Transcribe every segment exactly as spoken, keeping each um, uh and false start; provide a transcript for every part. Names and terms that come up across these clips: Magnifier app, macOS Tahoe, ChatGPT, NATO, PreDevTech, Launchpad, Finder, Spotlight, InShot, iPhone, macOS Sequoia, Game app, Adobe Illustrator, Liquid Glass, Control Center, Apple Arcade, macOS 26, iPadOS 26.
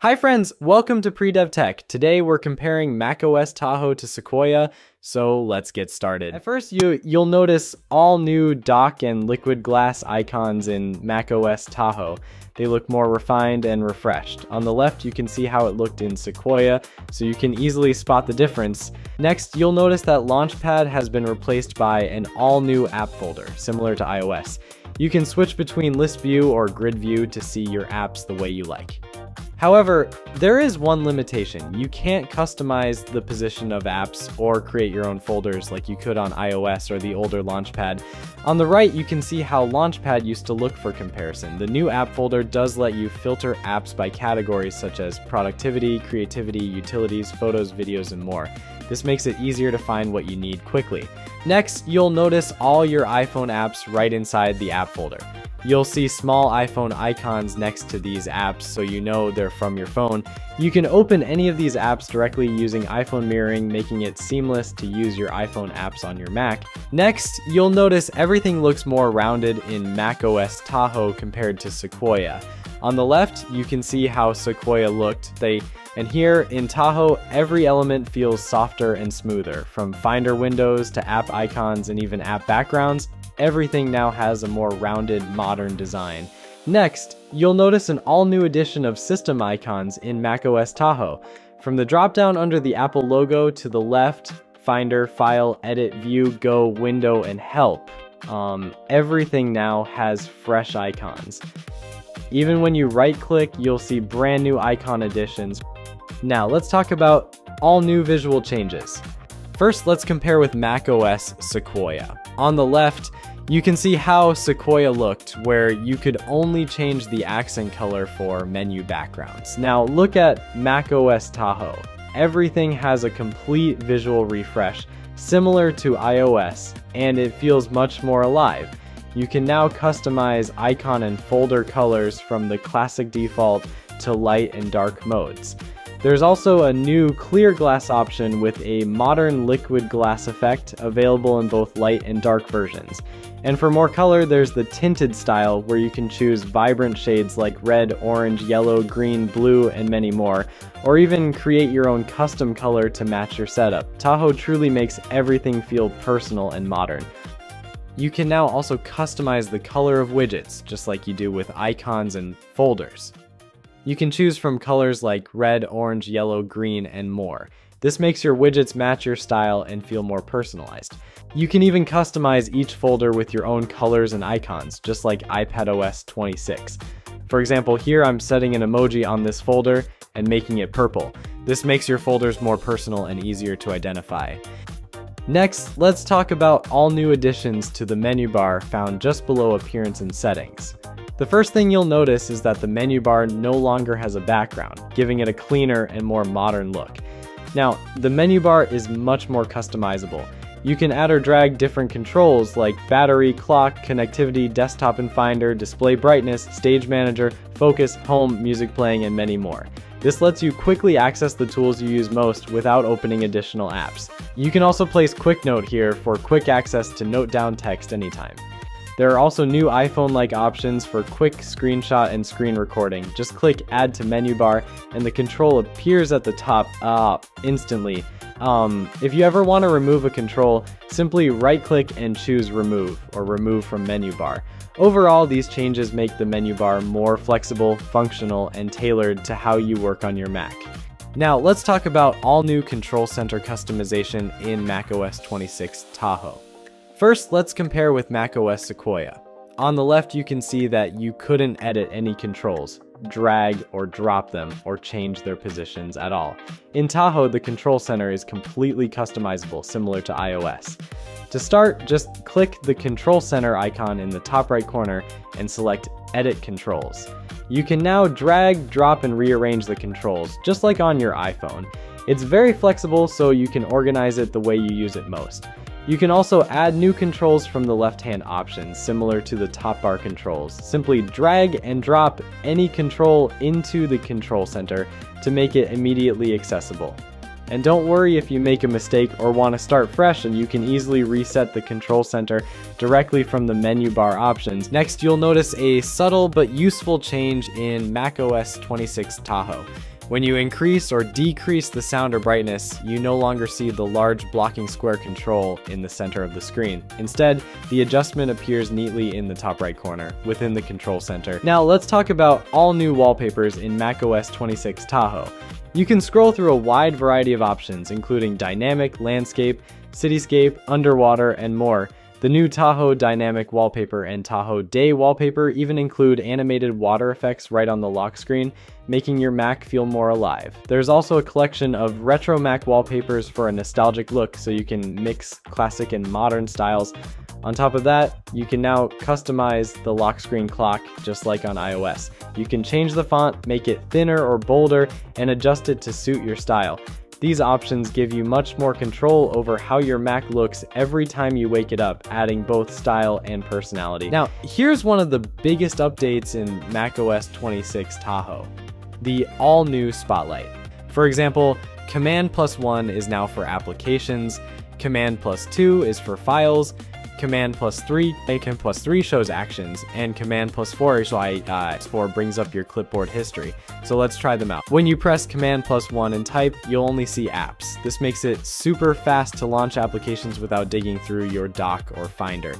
Hi friends, welcome to PreDevTech. Today we're comparing macOS Tahoe to Sequoia, so let's get started. At first, you, you'll notice all new dock and liquid glass icons in macOS Tahoe. They look more refined and refreshed. On the left, you can see how it looked in Sequoia, so you can easily spot the difference. Next, you'll notice that Launchpad has been replaced by an all-new app folder, similar to iOS. You can switch between list view or grid view to see your apps the way you like. However, there is one limitation. You can't customize the position of apps or create your own folders like you could on iOS or the older Launchpad. On the right, you can see how Launchpad used to look for comparison. The new app folder does let you filter apps by categories such as productivity, creativity, utilities, photos, videos, and more. This makes it easier to find what you need quickly. Next, you'll notice all your iPhone apps right inside the app folder. You'll see small iPhone icons next to these apps so you know they're from your phone. You can open any of these apps directly using iPhone mirroring, making it seamless to use your iPhone apps on your Mac. Next, you'll notice everything looks more rounded in macOS Tahoe compared to Sequoia. On the left, you can see how Sequoia looked. They And here, in Tahoe, every element feels softer and smoother. From Finder windows to app icons and even app backgrounds, everything now has a more rounded, modern design. Next, you'll notice an all-new addition of system icons in macOS Tahoe. From the drop-down under the Apple logo to the left, Finder, File, Edit, View, Go, Window, and Help. Um, everything now has fresh icons. Even when you right-click, you'll see brand new icon additions. Now, let's talk about all new visual changes. First, let's compare with macOS Sequoia. On the left, you can see how Sequoia looked, where you could only change the accent color for menu backgrounds. Now, look at macOS Tahoe. Everything has a complete visual refresh, similar to iOS, and it feels much more alive. You can now customize icon and folder colors from the classic default to light and dark modes. There's also a new clear glass option with a modern liquid glass effect available in both light and dark versions. And for more color, there's the tinted style where you can choose vibrant shades like red, orange, yellow, green, blue, and many more, or even create your own custom color to match your setup. Tahoe truly makes everything feel personal and modern. You can now also customize the color of widgets, just like you do with icons and folders. You can choose from colors like red, orange, yellow, green, and more. This makes your widgets match your style and feel more personalized. You can even customize each folder with your own colors and icons, just like iPadOS twenty-six. For example, here I'm setting an emoji on this folder and making it purple. This makes your folders more personal and easier to identify. Next, let's talk about all new additions to the menu bar found just below Appearance and Settings. The first thing you'll notice is that the menu bar no longer has a background, giving it a cleaner and more modern look. Now, the menu bar is much more customizable. You can add or drag different controls like battery, clock, connectivity, desktop and Finder, display brightness, stage manager, focus, home, music playing, and many more. This lets you quickly access the tools you use most without opening additional apps. You can also place Quick Note here for quick access to note down text anytime. There are also new iPhone-like options for quick screenshot and screen recording. Just click Add to Menu Bar and the control appears at the top uh, instantly. Um, if you ever want to remove a control, simply right-click and choose Remove or Remove from Menu Bar. Overall, these changes make the menu bar more flexible, functional, and tailored to how you work on your Mac. Now, let's talk about all new Control Center customization in macOS twenty-six Tahoe. First, let's compare with macOS Sequoia. On the left, you can see that you couldn't edit any controls, drag or drop them, or change their positions at all. In Tahoe, the Control Center is completely customizable, similar to iOS. To start, just click the Control Center icon in the top right corner and select Edit Controls. You can now drag, drop, and rearrange the controls, just like on your iPhone. It's very flexible, so you can organize it the way you use it most. You can also add new controls from the left-hand option, similar to the top bar controls. Simply drag and drop any control into the Control Center to make it immediately accessible. And don't worry if you make a mistake or want to start fresh, and you can easily reset the Control Center directly from the menu bar options. Next, you'll notice a subtle but useful change in macOS twenty-six Tahoe. When you increase or decrease the sound or brightness, you no longer see the large blocking square control in the center of the screen. Instead, the adjustment appears neatly in the top right corner within the Control Center. Now let's talk about all new wallpapers in macOS twenty-six Tahoe. You can scroll through a wide variety of options, including dynamic, landscape, cityscape, underwater, and more. The new Tahoe Dynamic Wallpaper and Tahoe Day Wallpaper even include animated water effects right on the lock screen, making your Mac feel more alive. There's also a collection of retro Mac wallpapers for a nostalgic look, so you can mix classic and modern styles. On top of that, you can now customize the lock screen clock just like on iOS. You can change the font, make it thinner or bolder, and adjust it to suit your style. These options give you much more control over how your Mac looks every time you wake it up, adding both style and personality. Now, here's one of the biggest updates in macOS twenty-six Tahoe, the all-new Spotlight. For example, Command plus one is now for applications, Command plus two is for files, Command plus three, Command plus three shows actions, and Command plus four is why uh, four brings up your clipboard history. So let's try them out. When you press Command plus one and type, you'll only see apps. This makes it super fast to launch applications without digging through your dock or Finder.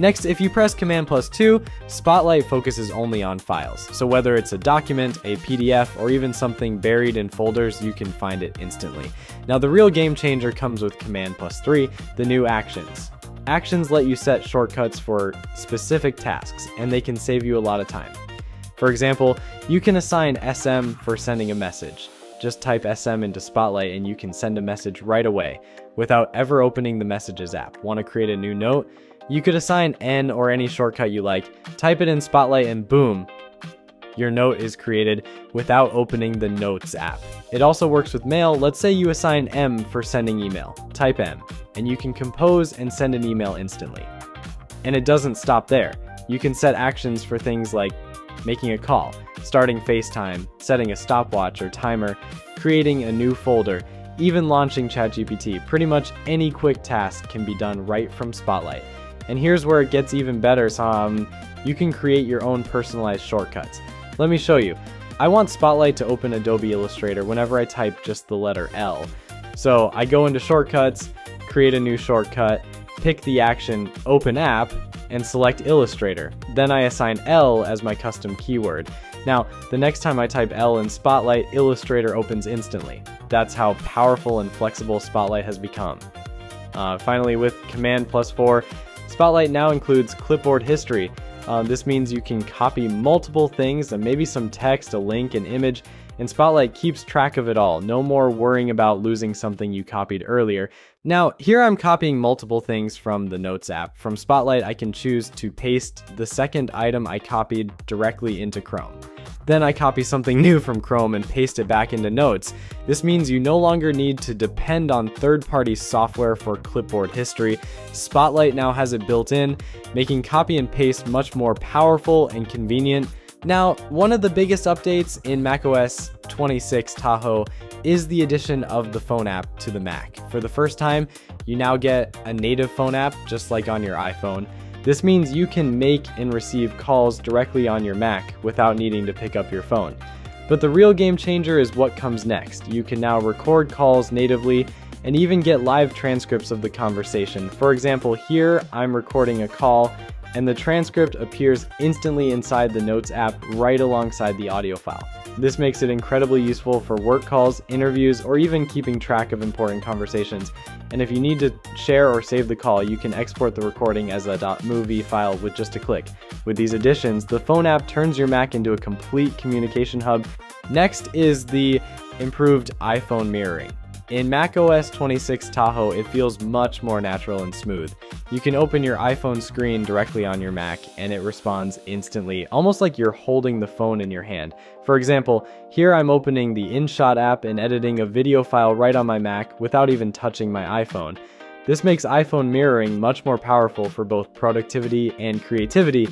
Next, if you press Command plus two, Spotlight focuses only on files. So whether it's a document, a P D F, or even something buried in folders, you can find it instantly. Now the real game changer comes with Command plus three, the new actions. Actions let you set shortcuts for specific tasks, and they can save you a lot of time. For example, you can assign S M for sending a message. Just type S M into Spotlight and you can send a message right away without ever opening the Messages app. Want to create a new note? You could assign N or any shortcut you like, type it in Spotlight, and boom, your note is created without opening the Notes app. It also works with mail. Let's say you assign M for sending email. Type M, and you can compose and send an email instantly. And it doesn't stop there. You can set actions for things like making a call, starting FaceTime, setting a stopwatch or timer, creating a new folder, even launching ChatGPT. Pretty much any quick task can be done right from Spotlight. And here's where it gets even better. So, um, you can create your own personalized shortcuts. Let me show you. I want Spotlight to open Adobe Illustrator whenever I type just the letter L. So I go into Shortcuts, create a new shortcut, pick the action Open App, and select Illustrator. Then I assign L as my custom keyword. Now, the next time I type L in Spotlight, Illustrator opens instantly. That's how powerful and flexible Spotlight has become. Uh, finally, with Command plus four, Spotlight now includes clipboard history. Uh, this means you can copy multiple things and maybe some text, a link, an image, and Spotlight keeps track of it all. No more worrying about losing something you copied earlier. Now, here I'm copying multiple things from the Notes app. From Spotlight, I can choose to paste the second item I copied directly into Chrome. Then I copy something new from Chrome and paste it back into Notes. This means you no longer need to depend on third-party software for clipboard history. Spotlight now has it built in, making copy and paste much more powerful and convenient. Now, one of the biggest updates in macOS twenty-six Tahoe is the addition of the phone app to the Mac. For the first time, you now get a native phone app just like on your iPhone. This means you can make and receive calls directly on your Mac without needing to pick up your phone. But the real game changer is what comes next. You can now record calls natively and even get live transcripts of the conversation. For example, here I'm recording a call and the transcript appears instantly inside the Notes app right alongside the audio file. This makes it incredibly useful for work calls, interviews, or even keeping track of important conversations. And if you need to share or save the call, you can export the recording as a .mov file with just a click. With these additions, the phone app turns your Mac into a complete communication hub. Next is the improved iPhone mirroring. In macOS twenty-six Tahoe, it feels much more natural and smooth. You can open your iPhone screen directly on your Mac and it responds instantly, almost like you're holding the phone in your hand. For example, here I'm opening the InShot app and editing a video file right on my Mac without even touching my iPhone. This makes iPhone mirroring much more powerful for both productivity and creativity.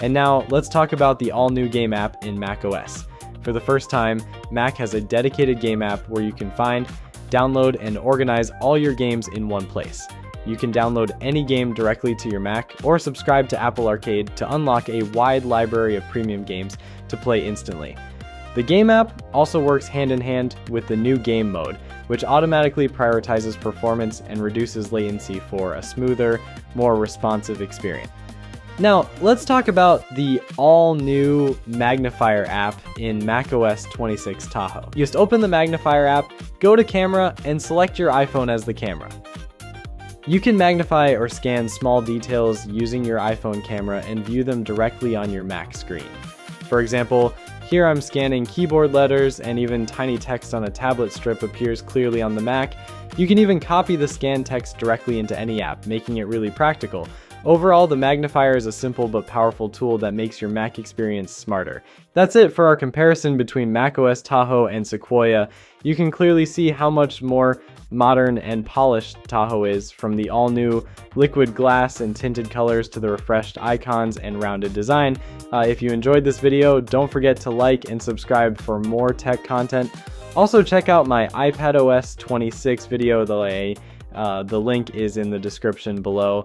And now let's talk about the all-new Game app in macOS. For the first time, Mac has a dedicated Game app where you can find, download and organize all your games in one place. You can download any game directly to your Mac or subscribe to Apple Arcade to unlock a wide library of premium games to play instantly. The Game app also works hand-in-hand with the new Game mode, which automatically prioritizes performance and reduces latency for a smoother, more responsive experience. Now, let's talk about the all-new Magnifier app in mac O S twenty-six Tahoe. Just open the Magnifier app, go to Camera, and select your iPhone as the camera. You can magnify or scan small details using your iPhone camera and view them directly on your Mac screen. For example, here I'm scanning keyboard letters, and even tiny text on a tablet strip appears clearly on the Mac. You can even copy the scan text directly into any app, making it really practical. Overall, the magnifier is a simple but powerful tool that makes your Mac experience smarter. That's it for our comparison between macOS Tahoe and Sequoia. You can clearly see how much more modern and polished Tahoe is, from the all-new liquid glass and tinted colors to the refreshed icons and rounded design. Uh, if you enjoyed this video, don't forget to like and subscribe for more tech content. Also, check out my iPad O S twenty-six video. The, uh, the link is in the description below.